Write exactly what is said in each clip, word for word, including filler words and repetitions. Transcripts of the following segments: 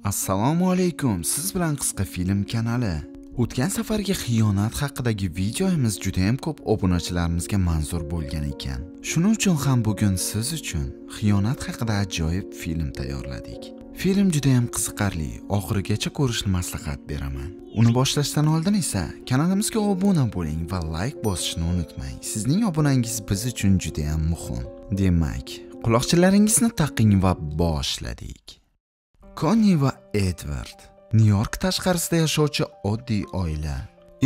Assalomu alaykum, siz bilan qisqa film kanali. O'tgan safargi xiyonat haqidagi videomiz juda ham ko'p obunachilarimizga manzur bo'lgan ekan. Shuning uchun ham bugun siz uchun xiyonat haqida ajoyib film tayyorladik. Film juda ham qiziqarli, oxirigacha ko'rishni maslahat beraman. Uni boshlashdan oldin esa kanalimizga obuna bo'ling va like bosishni unutmang. Sizning obunangiz biz uchun juda ham muhim. Demak, quloqchinlaringizni taqing va boshladik. Connie va Edward Nyu-York tashqarisida yashovchi oddiy oila.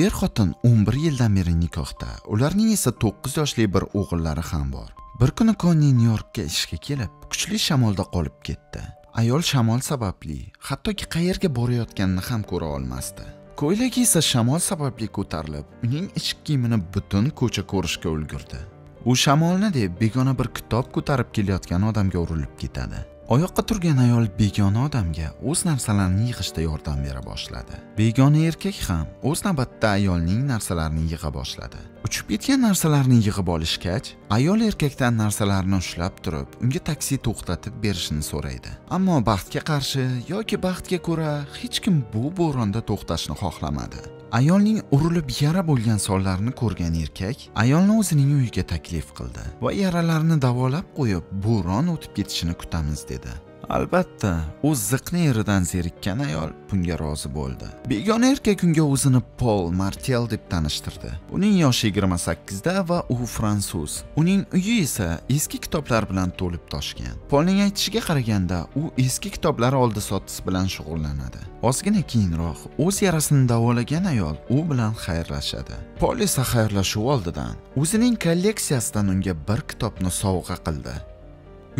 Er-xotin o'n bir yildan beri nikohda. Ularning esa to'qqiz yoshli bir o'g'illari ham bor. Bir kuni Connie Nyu-Yorkka ishga kelib, kuchli shamolda qolib ketdi. Ayol shamol sababli hattoki qayerga borayotganini ham ko'ra olmasdi. Ko'ylagi esa shamol sababli ko'tarilib, uning ichki kiyimini butun ko'cha ko'rishga ulgurdi. U shamolni deb begona bir kitob ko'tarib kelayotgan odamga urilib ketadi. Oyoqqa turgan ayol begona odamga o'z narsalarini yig'ishda yordam bera boshladi. Begona erkak ham o'z navbatda ayolning narsalarini yig'a boshladi. Uchib ketgan narsalarni yig'ib olishgach, ayol erkakdan narsalarini ushlab turib, unga taksi to'xtatib berishini so'raydi. Ammo baxtga qarshi yoki baxtga ko'ra, hech kim bu bo'ronda to'xtashni xohlamadi. Ayolning urilib yara bo'lgan sonlarini ko'rgan erkak ayolni o'zining uyiga taklif qildi va yaralarni davolab qo'yib, bo'ron o'tib ketishini kutamiz dedi. Albatta, o'z ziqni eridan zerikkan ayol bunga rozi bo'ldi. Begona erkak unga o'zini Paul Martel deb tanishtirdi. Uning yoshi yigirma sakkizda va u fransuz. Uning uyi esa eski kitoblar bilan to'lib toshgan. Paulning aytishiga qaraganda, u eski kitoblar oldi-sotdis bilan shug'ullanadi. Ozgina keyinroq o'z yarasini davolagan ayol u bilan xayrlashadi. Paul esa xayrlashuv oldidan o'zining kolleksiyasidan unga bir kitobni sovg'a qildi.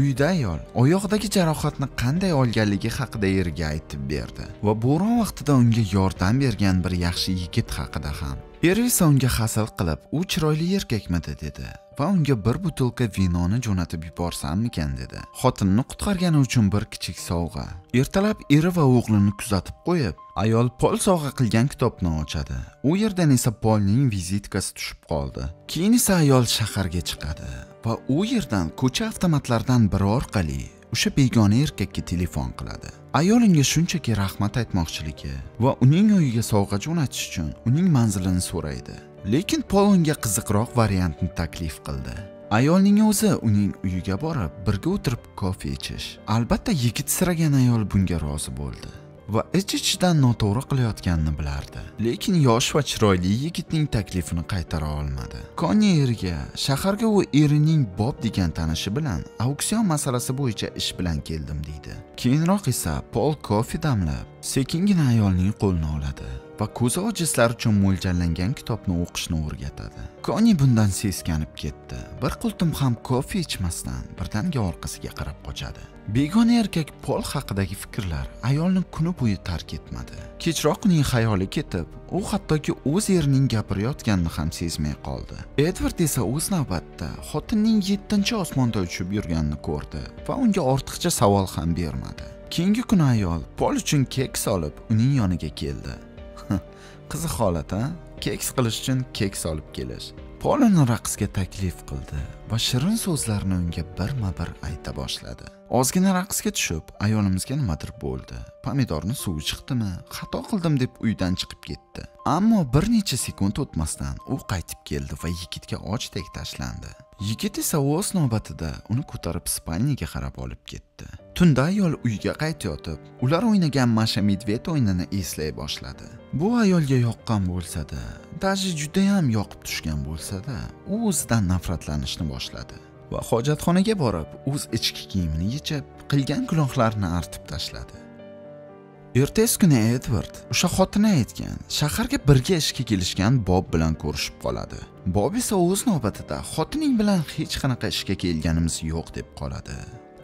Uyda ayol oyog'idagi jarohatni qanday olganligi haqida eriga aytib berdi va bo'ron vaqtida unga yordam bergan bir yaxshi yigit haqida ham. Eri esa unga hasad qilib, "U chiroyli erkakmidi?" dedi va unga bir butilka vinoni jo'natib yuborsammikan dedi. Xotinni qutqargani uchun bir kichik sovg'a. Ertalab eri va o'g'lini kuzatib qo'yib, ayol Paul sovg'a qilgan kitobni ochadi. U yerdan esa Paulning vizitkasi tushib qoldi. Keyin esa ayol shaharga chiqadi va u yerdan ko'cha avtomatlaridan biri orqali o'sha begona erkakka telefon qiladi. Ayol unga shunchaki rahmat aytmoqchiligi va uning uyiga sovg'a jo'natish uchun uning manzilini so'raydi. Lekin Paul unga qiziqroq variantni taklif qildi. Ayolning o'zi uning uyiga borib, birga o'tirib kofe ichish. Albatta, yigit siragan ayol bunga rozi bo'ldi va ich-ichidan noto'g'ri qilayotganini bilardi. Lekin yosh va chiroyli yigitning taklifini qaytara olmadi. Connie eriga shaharga u erining Bob degan tanishi bilan auksion masalasi bo'yicha ish bilan keldim deydi. Keyinroq esa Paul kofe damlab, sekingina ayolning qo'lini oladi va ko'zi ojizlar uchun mo'ljallangan kitobni o'qishni o'rgatadi. Connie bundan seskanib ketdi. Bir qultum ham kofe ichmasdan birdaniga orqasiga qarab qochadi. Begona erkak Paul haqidagi fikrlar ayolni kuni bo'yi tark etmadi. Kechroq uning xayoli ketib, u hattoki o'z erining gapirayotganini ham sezmay qoldi. Edward esa o'z navbatda xotinning yettinchi osmonda uchib yurganini ko'rdi va unga ortiqcha savol ham bermadi. Keyingi kuni ayol Paul uchun keks olib uning yoniga keldi. Qiziq holat, ha? Keks qilish uchun keks olib kelish. Paul uni raqsga taklif qildi va shirin so'zlarni unga birma-bir ayta boshladi. Ozgina raqsga tushib, ayolimizga nimadir bo'ldi. Pomidorni suvi chiqdimi? Xato qildim deb uydan chiqib ketdi. Ammo bir necha sekund o'tmasdan u qaytib keldi va yigitga ochdek tashlandi. Yigit esa o'z navbatida uni ko'tarib spalniga qarab olib ketdi. Tunda ayol uyga qaytayotib, ular o'ynagan masha-medved o'yinini eslay boshladi. Bu ayolga yoqqan bo'lsa-da, daji juda ham yoqib tushgan bo'lsa-da, u o'zidan nafratlanishni boshladi va hojatxonaga borib, o'z ichki kiyimini yechib, qilgan gunohlarini artib tashladi. Ertasi kuni Edward o'sha xotini aytgan shaharga birga ishga kelishgan Bob bilan ko'rishib qoladi. Bob esa o'z navbatida xotining bilan hech qanaqa ishga kelganimiz yo'q deb qoladi.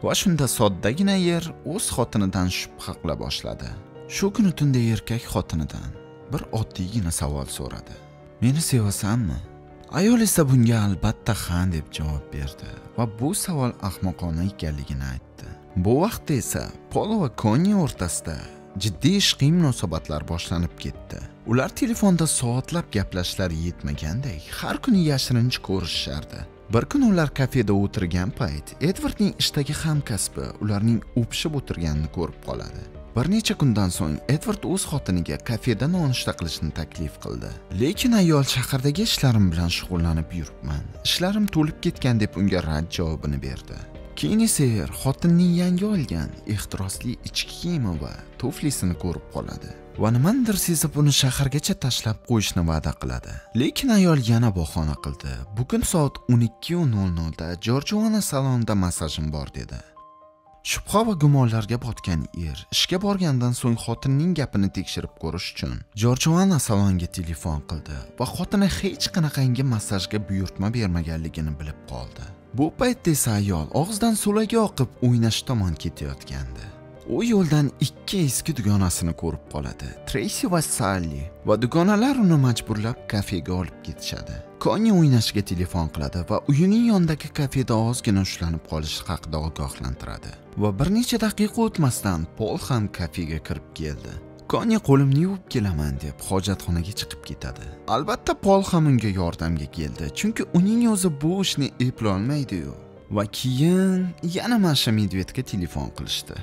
Va shunda soddagina er o'z xotinidan shubha qila boshladi. Shu kuni tunda erkak xotinidan bir oddiygina savol so'radi. "Meni sevasanmi?" Ayol esa bunga albatta ha deb javob berdi va bu savol ahmoqona ekanligini aytdi. Bu vaqtda esa Paul va Connie o'rtasida jiddiy ishqiy munosabatlar boshlanib ketdi. Ular telefonda soatlab gaplashlari yetmagandek, har kuni yashirinch ko'rishardi. Bir kun ular kafeda o'tirgan payt, Edwardning ishdagi hamkasbi ularning o'pishib o'tirganini ko'rib qoladi. Bir necha kundan so'ng Edward o'z xotiniga kafeda nonushta qilishni taklif qildi. Lekin ayol shahardagi ishlarim bilan shug'ullanib yuribman. Ishlarim to'lib ketgan deb unga rad javobini berdi. Keyin esa xotinning yangi olgan ehtirosli ichki kiyimi va tuflisini ko'rib qoladi. Va nimadir sezib uni shahargacha tashlab qo'yishni va'da qiladi. Lekin ayol yana bahona qildi. Bugun soat o'n ikki nol nol da Georgiana salonida massajim bor dedi. Shubha va gumonlarga botgan er ishga borgandan so'ng xotinning gapini tekshirib ko'rish uchun Georgiana salonga telefon qildi va xotini hech qanaqangi massajga buyurtma bermaganligini bilib qoldi. Bu paytda esa ayol og'zidan so'laga oqib o'ynash tomon ketayotgandi. U yo'ldan ikki eski dugonasini ko'rib qoladi. Tracy va Sally va dugonalar uni majburlab kafega olib ketishadi. Connie o'ynashiga telefon qiladi va uyining yonidagi kafeda ozgina ushlanib qolish haqida ogohlantiradi. Va bir necha daqiqa o'tmasdan Paul ham kafega kirib keldi. Connie qo'limni yuvib kelaman deb hojatxonaga chiqib ketadi. Albatta Paul ham unga yordamga keldi, chunki uning o'zi bu ishni eplolmaydi-yu. Va keyin yana Masha Medvedga telefon qilishdi.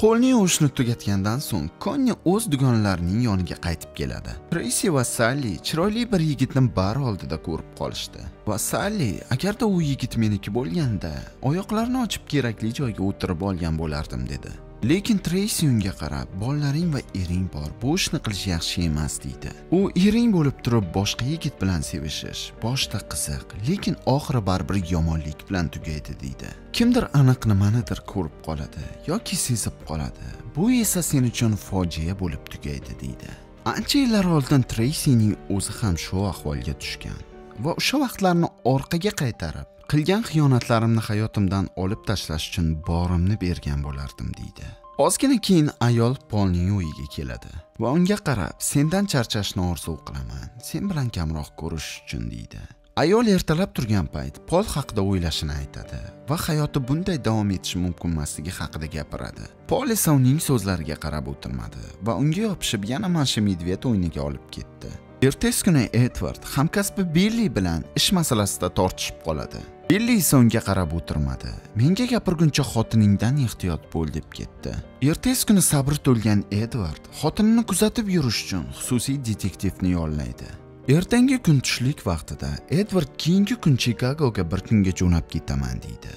Qo'lni yuvishni tugatgandan so'ng Connie o'z dugonalarining yoniga qaytib keladi. Tracy va Sally chiroyli bir yigitni bar oldida ko'rib qolishdi. Va Sally, agarda u yigit meniki bo'lganda, oyoqlarini ochib kerakli joyga o'tirib olgan bo'lardim dedi. Lekin Tracy unga qarab, "Bollaring va ering bor, bu ishni qilish yaxshi emas" dedi. U ering bo'lib turib boshqa yigit bilan sevishish boshda qiziq, lekin oxiri baribir yomonlik bilan tugaydi dedi. Kimdir aniq nimanidir ko'rib qoladi yoki sezib qoladi. Bu esa sen uchun fojia bo'lib tugaydi dedi. Ancha yillar oldin Tracy'ning o'zi ham shu ahvolga tushgan va o'sha vaqtlarni orqaga qaytarib, qilgan xiyonatlarimni hayotimdan olib tashlash uchun borimni bergan bo'lardim deydi. Ozgina keyin ayol Paulning uyiga keladi va unga qarab, "Sendan charchashni orzu qilaman, sen bilan kamroq ko'rish uchun" deydi. Ayol ertalab turgan payt Paul haqida o'ylashini aytadi va hayoti bunday davom etishi mumkin emasligi haqida gapiradi. Paul esa uning so'zlariga qarab o'tirmadi va unga yopishib yana Masha Medved o'yiniga olib ketdi. Ertasi kuni Edward hamkasbi Billy bilan ish masalasida tortishib qoladi. Billy esa unga qarab o'tirmadi. "Menga gapirguncha xotiningdan ehtiyot bo'l" deb ketdi. Ertasi kuni sabr to'lgan Edward xotinini kuzatib yurish uchun xususiy detektivni yollaydi. Ertangi kun tushlik vaqtida Edward keyingi kun Chicagoga bir kunga jo'nab ketaman deydi.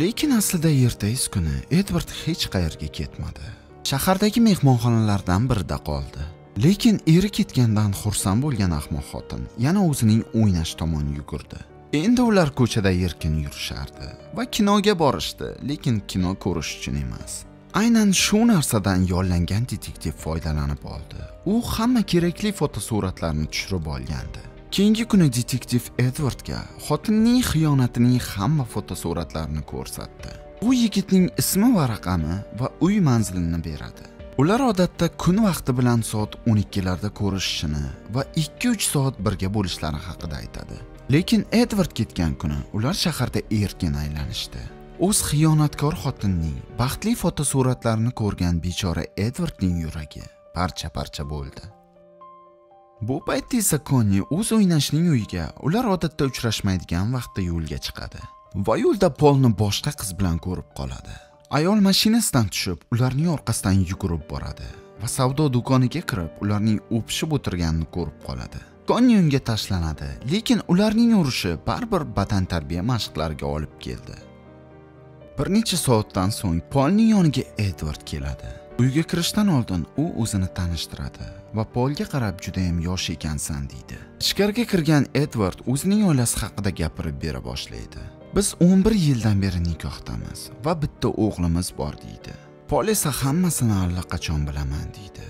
Lekin aslida ertasi kuni Edward hech qayerga ketmadi. Shahardagi mehmonxonalardan birida qoldi. Lekin eri ketgandan xursand bo'lgan ahmoq xotin yana o'zining o'ynash tomon yugurdi. Endi ular ko'chada erkin yurishardi va kinoga borishdi, lekin kino ko'rish uchun emas. Aynan shu narsadan yollangan detektiv foydalanib oldi. U hamma kerakli fotosuratlarni tushirib olgandi. Keyingi kuni detektiv Edwardga xotinning xiyonatining hamma fotosuratlarini ko'rsatdi. U yigitning ismi va raqami va uy manzilini beradi. Ular odatda kun vaqti bilan soat o'n ikkilarda ko'rishishini va ikki uch soat birga bo'lishlari haqida aytadi. Lekin Edward ketgan kuni ular shaharda erkin aylanishdi. O'z xiyonatkor xotinning baxtli fotosuratlarini ko'rgan bechora Edwardning yuragi parcha-parcha bo'ldi. Bu paytda esa Connie o'z o'ynashning uyiga, ular odatda uchrashmaydigan vaqtda yo'lga chiqadi. Va yo'lda Paulni boshqa qiz bilan ko'rib qoladi. Ayol mashinasidan tushib, ularning orqasidan yugurib boradi va savdo do'koniga kirib, ularning o'pishib o'tirganini ko'rib qoladi. Connie unga tashlanadi, lekin ularning urushi baribir batan tarbiya mashqlariga olib keldi. Bir necha soatdan so'ng Paulning yoniga Edward keladi. Uyga kirishdan oldin u o'zini tanishtiradi va Paulga qarab, "Juda ham yosh ekansan" deydi. Ichkariga kirgan Edward o'zining oilasi haqida gapirib bera boshlaydi. "Biz o'n bir yildan beri nikohdamiz va bitta o'g'limiz bor" deydi. Paul esa, "Hammasini allaqachon bilaman" deydi.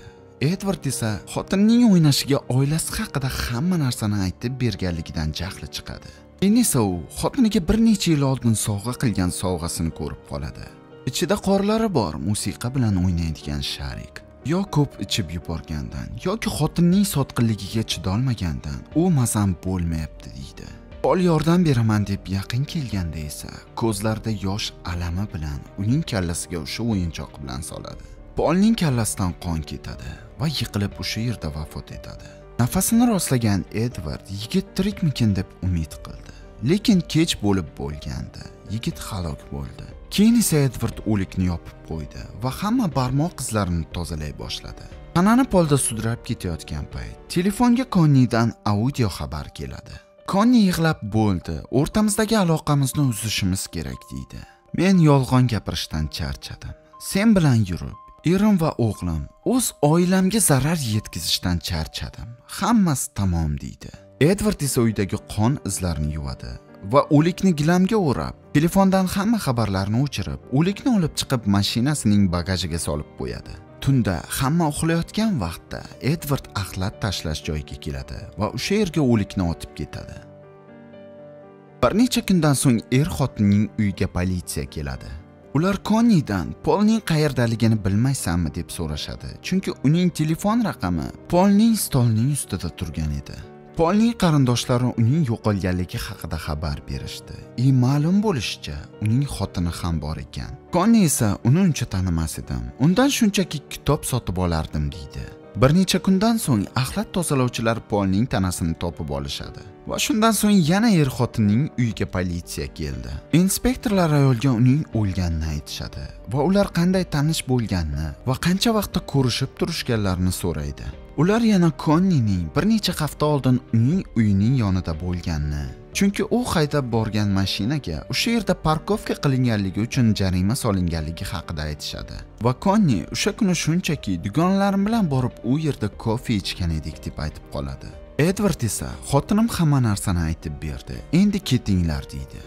Edward esa xotinning o'ynashiga oilasi haqida hamma narsani aytib berganligidan jahli chiqadi. Keyin esa u xotiniga bir necha yil oldin sovg'a qilgan sovg'asini ko'rib qoladi. Ichida qorlari bor musiqa bilan o'ynaydigan sharik. Yo ko'p ichib yuborgandan yoki xotinning sotqinligiga chidolmagandan u mazam bo'lmayapti deydi. Paul yordam beraman deb yaqin kelganda esa ko'zlarida yosh alami bilan uning kallasiga o'sha o'yinchoq bilan soladi. Paulning kallasidan qon ketadi va yiqilib o'sha yerda vafot etadi. Nafasini rostlagan Edward yigit tirikmikin deb umid qildi, Lekin kech bo'lib bo'lgandi. Yigit halok bo'ldi. Keyin esa Edward o'likni yopib qo'ydi va hamma barmoq izlarini tozalay boshladi. Tanani polda sudrab ketayotgan payt telefonga Connie'dan audio xabar keladi. Connie yig'lab bo'ldi. O'rtamizdagi aloqamizni uzishimiz kerak deydi. Men yolg'on gapirishdan charchadim. Sen bilan yurib, erim va o'g'lim, o'z oilamga zarar yetkazishdan charchadim. Hammasi tamom deydi. Edward esa uydagi qon izlarini yuvadi va o'likni gilamga o'rab, telefondan hamma xabarlarni o'chirib, o'likni olib chiqib mashinasining bagajiga solib qo'yadi. Tunda hamma uxlayotgan vaqtda Edward axlat tashlash joyiga keladi va o'sha yerga o'likni otib ketadi. Bir necha kundan so'ng er-xotinning uyiga politsiya keladi. Ular Connie'dan Paulning qayerdaligini bilmaysanmi deb so'rashadi, chunki uning telefon raqami Paulning stolning ustida turgan edi. Paulning qarindoshlari uning yo'qolganligi haqida xabar berishdi. I ma'lum bo'lishicha, uning xotini ham bor ekan. Connie esa uni uncha tanimas edim. Undan shunchaki kitob sotib olardim deydi. Bir necha kundan so'ng axlat tozalovchilar Paulning tanasini topib olishadi. Va shundan so'ng yana er-xotinning uyiga politsiya keldi. Inspektorlar ayolga uning o'lganini aytishadi va ular qanday tanish bo'lganini va qancha vaqtda ko'rishib turishganlarini so'raydi. Ular yana Connie'ning bir necha hafta oldin uning uyining yonida bo'lganini, chunki u haydab borgan mashinaga o'sha yerda parkovka qilinganligi uchun jarima solinganligi haqida aytishadi. Va Connie o'sha kuni shunchaki dugonalarim bilan borib u yerda kofe ichgan edik deb aytib qoladi. Edward esa xotinim hamma narsani aytib berdi. Endi ketinglar deydi.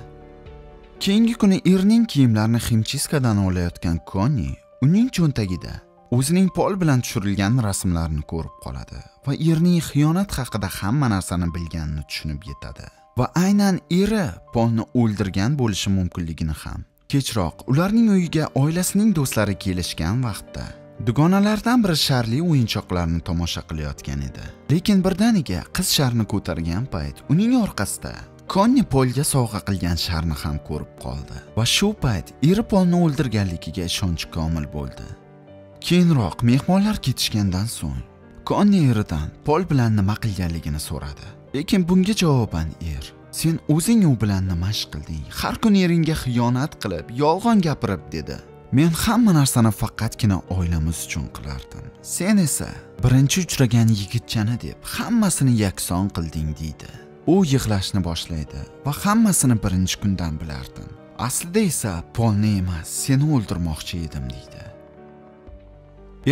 Keyingi kuni erning kiyimlarini ximchiskadan olayotgan Connie uning cho'ntagida o'zining Paul bilan tushirilgan rasmlarni ko'rib qoladi va erning xiyonat haqida hamma narsani bilganini tushunib yetadi va aynan eri Paulni o'ldirgan bo'lishi mumkinligini ham. Kechroq ularning uyiga oilasining do'stlari kelishgan vaqtda dugonalardan biri Sharli o'yinchoqlarini tomosha qilayotgan edi. Lekin birdaniga qiz Sharni ko'targan payt uning orqasida Connie Paulga sovg'a qilgan Sharni ham ko'rib qoldi va shu payt eri Paulni o'ldirganligiga ishonch komil bo'ldi. Keyinroq mehmonlar ketishgandan so'ng Connie eridan Paul bilan nima qilganligini so'radi. Lekin bunga javoban er: "Sen o'zing u bilan nima ish qilding? Har kun eringga xiyonat qilib, yolg'on gapirib" dedi. "Men hamma narsani faqatgina oilamiz uchun qilardim. Sen esa birinchi uchragan yigitchani deb hammasini yakson qilding" dedi. U yig'lashni boshlaydi va "Hammasini birinchi kundan bilardim. Aslida esa Paulni emas, seni o'ldirmoqchi edim" dedi.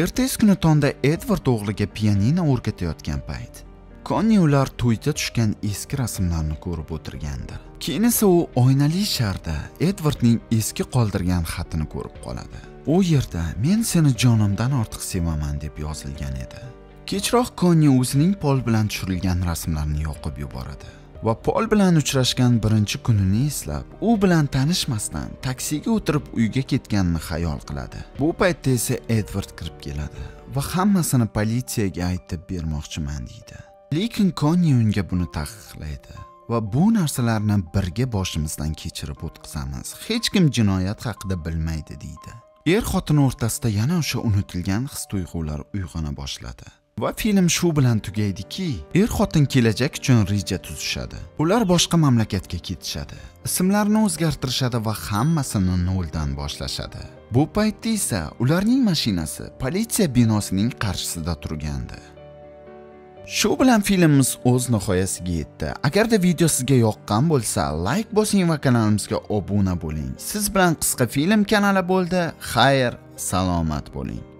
Ertasi kuni tongda Edward o'g'liga pianino o'rgatayotgan payt Connie ular to'yda tushgan eski rasmlarni ko'rib o'tirgandi. Keyin esa u oynali sharda Edwardning eski qoldirgan xatini ko'rib qoladi. U yerda "Men seni jonimdan ortiq sevaman" deb yozilgan edi. Kechroq Connie o'zining Paul bilan tushirilgan rasmlarni yoqib yuboradi va Paul bilan uchrashgan birinchi kunini eslab, u bilan tanishmasdan taksiga o'tirib uyga ketganini xayol qiladi. Bu paytda esa Edward kirib keladi va "Hammasini politsiyaga aytib bermoqchiman" deydi. Lekin Connie unga buni taqiqlaydi va "Bu narsalarni birga boshimizdan kechirib o'tkazamiz. Hech kim jinoyat haqida bilmaydi" deydi. Er-xotin o'rtasida yana o'sha unutilgan his-tuyg'ular uyg'ona boshladi. Va film shu bilan tugaydiki, er-xotin kelajak uchun reja tuzishadi. Ular boshqa mamlakatga ketishadi, ismlarini o'zgartirishadi va hammasini noldan boshlashadi. Bu paytda esa ularning mashinasi politsiya binosining qarshisida turgandi. Shu bilan filmimiz o'z nihoyasiga yetdi. Agarda video sizga yoqqan bo'lsa, like bosing va kanalimizga obuna bo'ling. Siz bilan Qisqa film kanali bo'ldi. Xayr, salomat bo'ling.